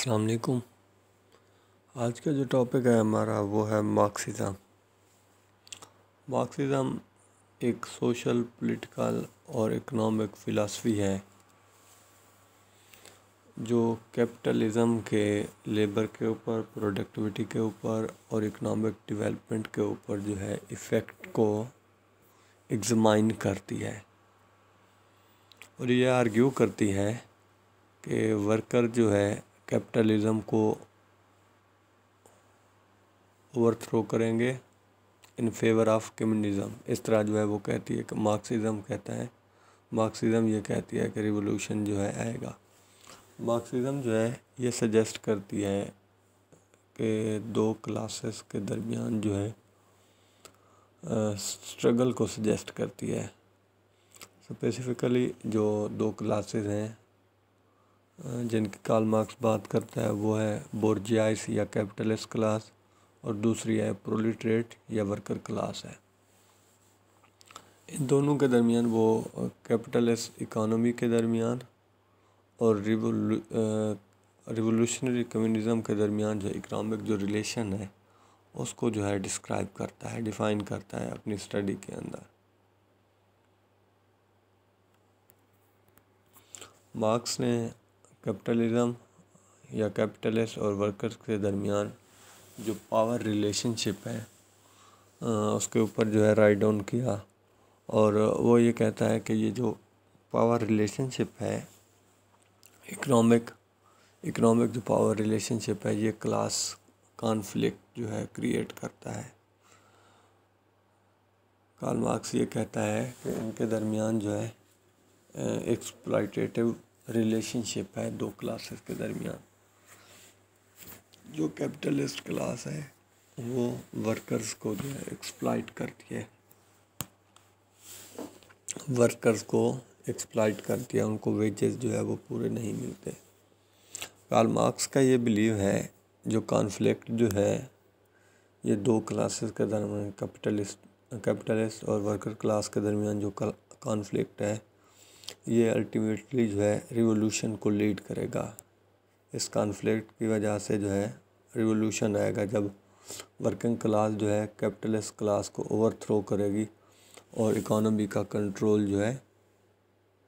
अस्सलाम वालेकुम। आज का जो टॉपिक है हमारा वो है मार्क्सिज़म। मार्क्सिज़म एक सोशल, पॉलिटिकल और इकोनॉमिक फ़िलासफ़ी है जो कैपिटलिज़म के, लेबर के ऊपर, प्रोडक्टिविटी के ऊपर और इकोनॉमिक डेवलपमेंट के ऊपर जो है इफ़ेक्ट को एग्ज़ामिन करती है और ये आर्ग्यू करती है कि वर्कर जो है कैपिटलिज़म को ओवरथ्रो करेंगे इन फेवर ऑफ़ कम्युनिज़म। इस तरह जो है वो कहती है कि मार्क्सिज़म ये कहती है कि रिवॉल्यूशन जो है आएगा। मार्क्सिज़म जो है ये सजेस्ट करती है कि दो क्लासेस के दरमियान जो है स्ट्रगल को सजेस्ट करती है। स्पेसिफ़िकली जो दो क्लासेस हैं जिनकी कार्ल मार्क्स बात करता है वो है बोर्जियाइस या कैपिटलिस्ट क्लास और दूसरी है प्रोलिट्रेट या वर्कर क्लास है। इन दोनों के दरमियान वो कैपिटलिस्ट इकॉनमी के दरमियान और रिवोल्यूशनरी कम्युनिज़म के दरमियान जो इकनॉमिक जो रिलेशन है उसको जो है डिस्क्राइब करता है, डिफ़ाइन करता है अपनी स्टडी के अंदर। मार्क्स ने कैपिटलिज़म या कैपिटलिस्ट और वर्कर्स के दरमियान जो पावर रिलेशनशिप है उसके ऊपर जो है राइट डाउन किया और वो ये कहता है कि ये जो पावर रिलेशनशिप है इकनॉमिक जो पावर रिलेशनशिप है ये क्लास कॉन्फ्लिक्ट जो है क्रिएट करता है। कार्ल मार्क्स ये कहता है कि इनके दरमियान जो है एक्सप्लॉयटेटिव रिलेशनशिप है दो क्लासेस के दरमियान। जो कैपिटलिस्ट क्लास है वो वर्कर्स को जो है एक्सप्लॉइट करती है, उनको वेजेस जो है वो पूरे नहीं मिलते। कार्ल मार्क्स का ये बिलीव है जो कॉन्फ्लिक्ट जो है ये दो क्लासेस के दरमियान, कैपिटलिस्ट और वर्कर क्लास के दरमियान जो कॉन्फ्लिक्ट है ये अल्टीमेटली जो है रिवॉल्यूशन को लीड करेगा। इस कॉन्फ्लिक्ट की वजह से जो है रिवॉल्यूशन आएगा जब वर्किंग क्लास जो है कैपिटलिस्ट क्लास को ओवरथ्रो करेगी और इकॉनमी का कंट्रोल जो है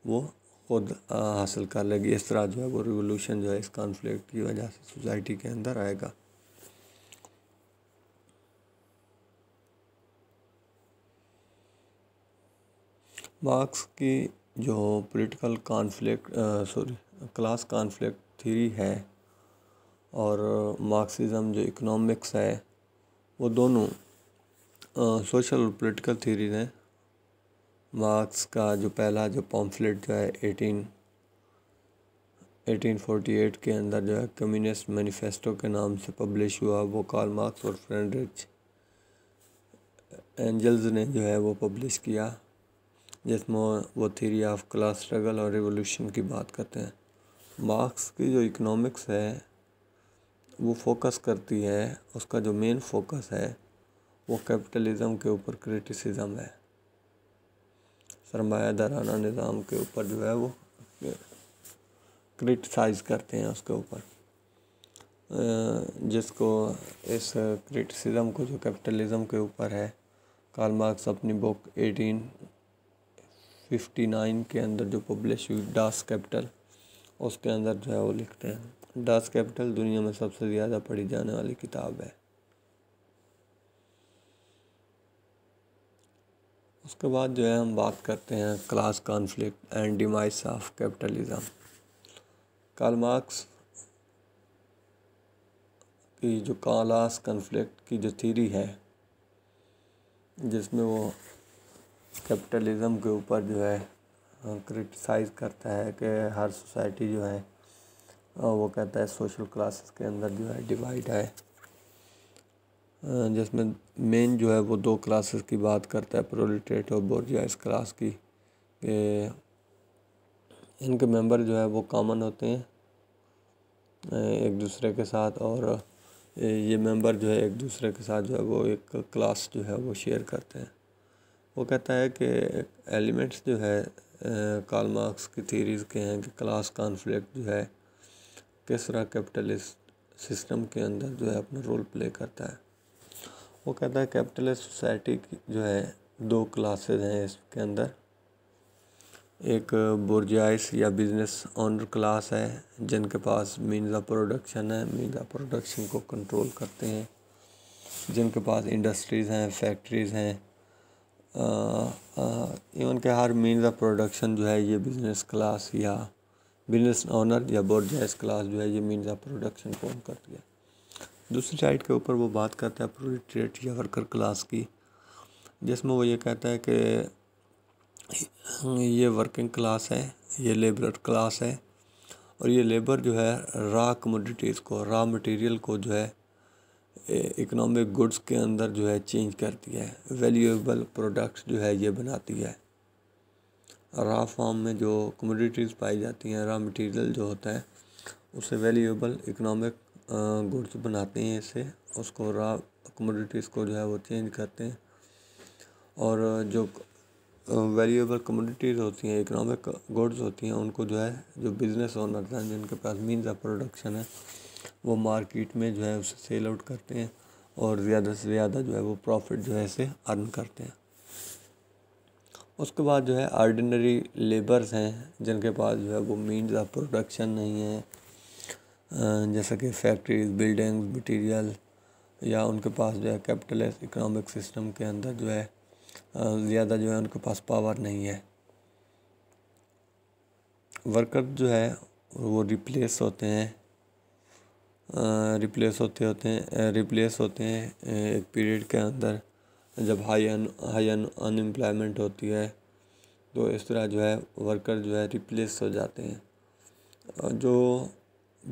वो खुद हासिल कर लेगी। इस तरह जो है वो रिवॉल्यूशन जो है इस कॉन्फ्लिक्ट की वजह से सोसाइटी के अंदर आएगा। मार्क्स की जो पॉलिटिकल क्लास कॉन्फ्लिक्ट थ्योरी है और मार्क्सिज्म जो इकोनॉमिक्स है वो दोनों सोशल और पॉलिटिकल थ्योरीज हैं। मार्क्स का जो पहला जो पॉम्फलेट जो है 1848 के अंदर जो है कम्युनिस्ट मैनिफेस्टो के नाम से पब्लिश हुआ, वो कार्ल मार्क्स और फ्रीडरिच एंजल्स ने जो है वो पब्लिश किया, जिसमें वो थ्योरी ऑफ क्लास स्ट्रगल और रिवॉल्यूशन की बात करते हैं। मार्क्स की जो इकोनॉमिक्स है वो फोकस करती है, उसका जो मेन फोकस है वो कैपिटलिज़म के ऊपर क्रिटिसिज्म है, सरमायादाराना निज़ाम के ऊपर जो है वो क्रिटिसाइज करते हैं उसके ऊपर, जिसको इस क्रिटिसिज्म को जो कैपिटलिज़म के ऊपर है कार्ल मार्क्स अपनी बुक 1859 के अंदर जो पब्लिश हुई डास कैपिटल उसके अंदर जो है वो लिखते हैं। डास कैपिटल दुनिया में सबसे ज़्यादा पढ़ी जाने वाली किताब है। उसके बाद जो है हम बात करते हैं class conflict and demise of capitalism. Karl Marx की जो क्लास कॉन्फ्लिक्ट की जो थ्योरी है जिसमें वो कैपिटलिज़म के ऊपर जो है क्रिटिसाइज़ करता है कि हर सोसाइटी जो है वो कहता है सोशल क्लासेस के अंदर जो है डिवाइड है, जिसमें मेन जो है वो दो क्लासेस की बात करता है, प्रोलेटेट और बोर्जियाइस क्लास की। इनके मेंबर जो है वो कॉमन होते हैं एक दूसरे के साथ और ये मेंबर जो है एक दूसरे के साथ जो है वो एक क्लास जो है वो शेयर करते हैं। वो कहता है कि एलिमेंट्स जो है कार्ल मार्क्स की थ्योरीज़ के हैं कि क्लास कॉन्फ्लिक्ट जो है किस तरह कैपिटलिस्ट सिस्टम के अंदर जो है अपना रोल प्ले करता है। वो कहता है कैपिटलिस्ट सोसाइटी की जो है दो क्लासेज हैं इसके अंदर, एक बोर्जियाइस या बिजनेस ऑनर क्लास है जिनके पास मीन्स ऑफ प्रोडक्शन है, मीन्स ऑफ प्रोडक्शन को कंट्रोल करते हैं, जिनके पास इंडस्ट्रीज़ हैं, फैक्ट्रीज़ हैं, इवन के हर मीन्स ऑफ प्रोडक्शन जो है ये बिजनेस क्लास या बिजनेस ऑनर या बोर्जियाइस क्लास जो है ये मीन्स ऑफ प्रोडक्शन को ऑन करती है। दूसरी साइड के ऊपर वो बात करता है प्रोलेटेरिएट या वर्कर क्लास की, जिसमें वो ये कहता है कि ये वर्किंग क्लास है, ये लेबर क्लास है और ये लेबर जो है रॉ कमोडिटीज़ को, रॉ मटेरियल को जो है इकोनॉमिक गुड्स के अंदर जो है चेंज करती है, वैल्यूएबल प्रोडक्ट्स जो है ये बनाती है। रॉ फॉर्म में जो कमोडिटीज़ पाई जाती हैं, रॉ मटेरियल जो होता है उसे वैल्यूएबल इकोनॉमिक गुड्स बनाते हैं, इससे उसको रॉ कमोडिटीज़ को जो है वो चेंज करते हैं और जो वैल्यूएबल कमोडिटीज़ होती हैं, इकोनॉमिक गुड्स होती हैं, उनको जो है जो बिज़नेस ओनर्स हैं जिनके पास मीन्स ऑफ प्रोडक्शन है वो मार्केट में जो है उसे सेल आउट करते हैं और ज़्यादा से ज़्यादा जो है वो प्रॉफिट जो है इसे अर्न करते हैं। उसके बाद जो है ऑर्डिनरी लेबर्स हैं जिनके पास जो है वो मीन्स ऑफ प्रोडक्शन नहीं है, जैसे कि फैक्ट्रीज, बिल्डिंग्स, मटीरियल, या उनके पास जो है कैपिटलिस्ट इकोनॉमिक सिस्टम के अंदर जो है ज़्यादा जो है उनके पास पावर नहीं है। वर्कर जो है वो रिप्लेस होते हैं एक पीरियड के अंदर जब हाई अनएम्प्लॉयमेंट होती है, तो इस तरह जो है वर्कर जो है रिप्लेस हो जाते हैं। जो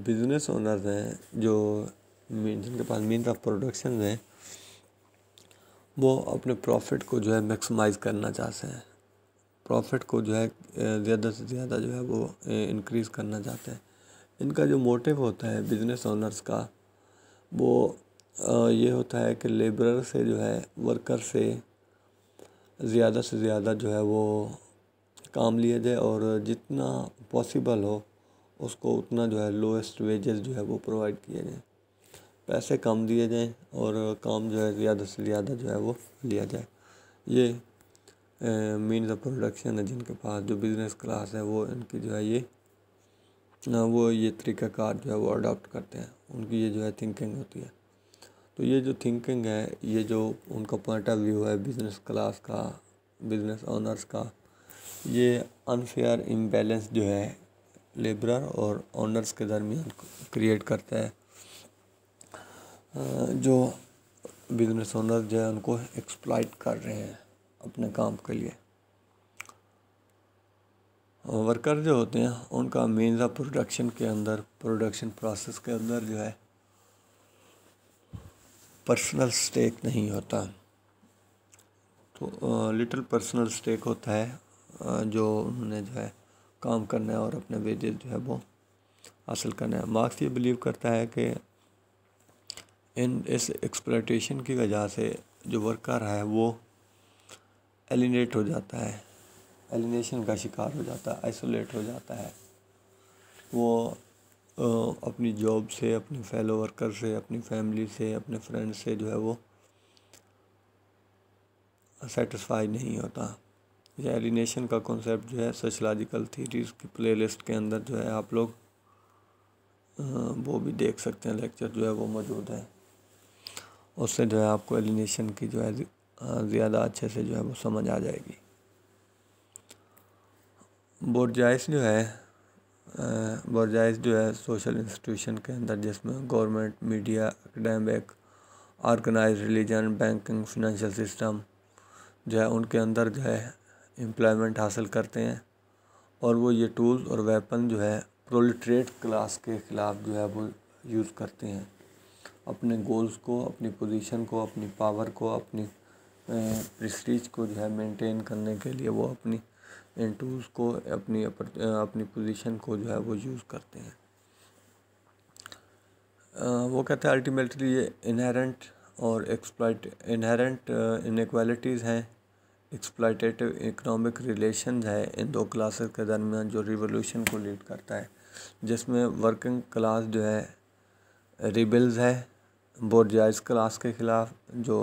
बिजनेस ओनर्स हैं, जो जिनके पास मीन्स ऑफ प्रोडक्शन है, वो अपने प्रॉफिट को जो है मैक्सिमाइज़ करना चाहते हैं, प्रॉफिट को जो है ज़्यादा से ज़्यादा जो है वो इंक्रीज़ करना चाहते हैं। इनका जो मोटिव होता है बिजनेस ओनर्स का, वो ये होता है कि लेबरर से जो है, वर्कर से ज़्यादा जो है वो काम लिया जाए और जितना पॉसिबल हो उसको उतना जो है लोएस्ट वेजेस जो है वो प्रोवाइड किए जाएँ, पैसे कम दिए जाएँ और काम जो है ज़्यादा से ज़्यादा जो है वो लिया जाए। ये मीन्स ऑफ प्रोडक्शन है जिनके पास, जो बिज़नेस क्लास है वो इनकी जो है ये तरीक़ाकार जो है वो अडॉप्ट करते हैं, उनकी ये जो है थिंकिंग होती है। तो ये जो थिंकिंग है, ये जो उनका पॉइंट ऑफ व्यू है बिज़नेस क्लास का, बिज़नेस ऑनर्स का, ये अनफेयर इम्बैलेंस जो है लेबरर और ऑनर्स के दरमियान क्रिएट करता है, जो बिजनेस ओनर जो है उनको एक्सप्लॉइट कर रहे हैं अपने काम के लिए। वर्कर जो होते हैं उनका मीन्स ऑफ प्रोडक्शन के अंदर, प्रोडक्शन प्रोसेस के अंदर जो है पर्सनल स्टेक नहीं होता, तो लिटिल पर्सनल स्टेक होता है जो उन्होंने जो है काम करना है और अपने वेजेस जो है वो हासिल करना है। मार्क्स ये बिलीव करता है कि इस एक्सप्लॉयटेशन की वजह से जो वर्कर है वो एलिनेट हो जाता है, एलिनेशन का शिकार हो जाता है, आइसोलेट हो जाता है। वो अपनी जॉब से, अपने फेलो वर्कर से, अपनी फैमिली से, अपने फ्रेंड से जो है वो सेटिस्फाई नहीं होता। यह एलिनेशन का कॉन्सेप्ट जो है सोशलॉजिकल थ्योरीज की प्लेलिस्ट के अंदर जो है आप लोग वो भी देख सकते हैं, लेक्चर जो है वो मौजूद है, उससे जो है आपको एलिनेशन की जो है ज़्यादा अच्छे से जो है वो समझ आ जाएगी। बोर्जियाइस जो है सोशल इंस्टीट्यूशन के अंदर, जिसमें government, media, academic, organise religion, banking, financial system जो है उनके अंदर जो है एम्प्लॉयमेंट हासिल करते हैं और वो ये टूल्स और वेपन जो है प्रोलेटेरिएट क्लास के ख़िलाफ़ जो है वो यूज़ करते हैं, अपने गोल्स को, अपनी पोजीशन को, अपनी पावर को, अपनी प्रेस्टीज को जो है मेंटेन करने के लिए वो अपनी इन टूल्स को, अपनी पोजीशन को जो है वो यूज़ करते हैं। वो कहते हैं अल्टीमेटली ये इनहेरेंट इनइक्वालिटीज़ हैं, एक्सप्लॉयटेटिव इकोनॉमिक रिलेशन है इन दो क्लासेस के दरमियान, जो रिवोल्यूशन को लीड करता है। जिसमें वर्किंग क्लास जो है रिबल्स है बोर्जाइज क्लास के ख़िलाफ़, जो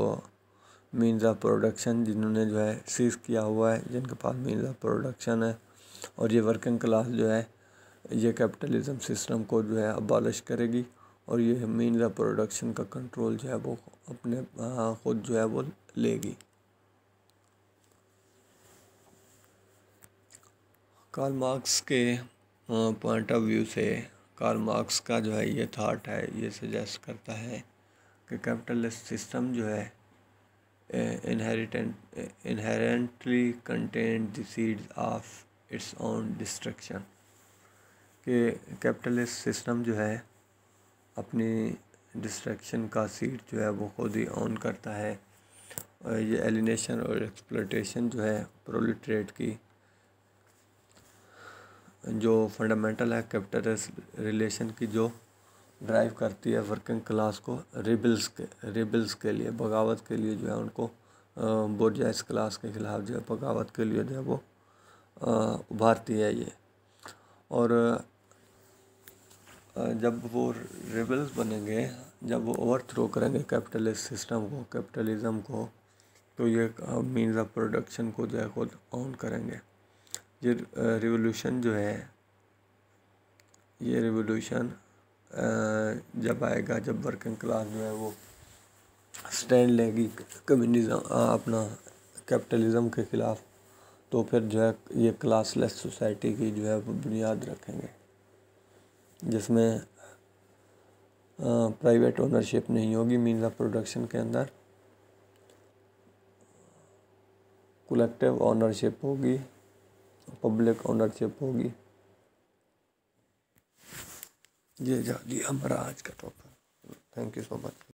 मीन्स ऑफ प्रोडक्शन जिन्होंने जो है सीज़ किया हुआ है, जिनके पास मीन्स ऑफ प्रोडक्शन है, और ये वर्किंग क्लास जो है ये कैपिटलिज्म सिस्टम को जो है अबॉलिश करेगी और ये मीन्स ऑफ प्रोडक्शन का कंट्रोल जो है वो अपने ख़ुद जो है वो लेगी। कार्ल मार्क्स के पॉइंट ऑफ व्यू से, कार्ल मार्क्स का जो है ये थाट है, ये सजेस्ट करता है कि कैपिटलिस्ट सिस्टम जो है inherently contain the seeds of its own destruction, कि कैपिटलिस्ट सिस्टम जो है अपनी डिस्ट्रक्शन का सीड जो है वो खुद ही ऑन करता है। और ये एलिनेशन और एक्सप्लॉयटेशन जो है प्रोलेटेरिएट की जो फंडामेंटल है कैपिटलिस्ट रिलेशन की, जो ड्राइव करती है वर्किंग क्लास को रिबल्स के लिए, बगावत के लिए जो है उनको, बोर्जाइज क्लास के ख़िलाफ़ जो है बगावत के लिए जो है वो उभारती है ये। और जब वो रिबल्स बनेंगे, जब वो ओवरथ्रो करेंगे कैपिटलिस्ट सिस्टम को, कैपिटलिज्म को, तो ये मीन्स ऑफ प्रोडक्शन को जो है खुद ऑन करेंगे। ये रिवोल्यूशन जो है, ये रिवोल्यूशन जब आएगा, जब वर्किंग क्लास जो है वो स्टैंड लेगी कम्युनिज्म अपना कैपिटलिज्म के ख़िलाफ़, तो फिर जो है ये क्लासलेस सोसाइटी की जो है बुनियाद रखेंगे, जिसमें प्राइवेट ओनरशिप नहीं होगी मीन्स ऑफ प्रोडक्शन के अंदर, कलेक्टिव ओनरशिप होगी, पब्लिक ओनरशिप होगी। ये जा दिया हमारा आज का topic. Thank you so much.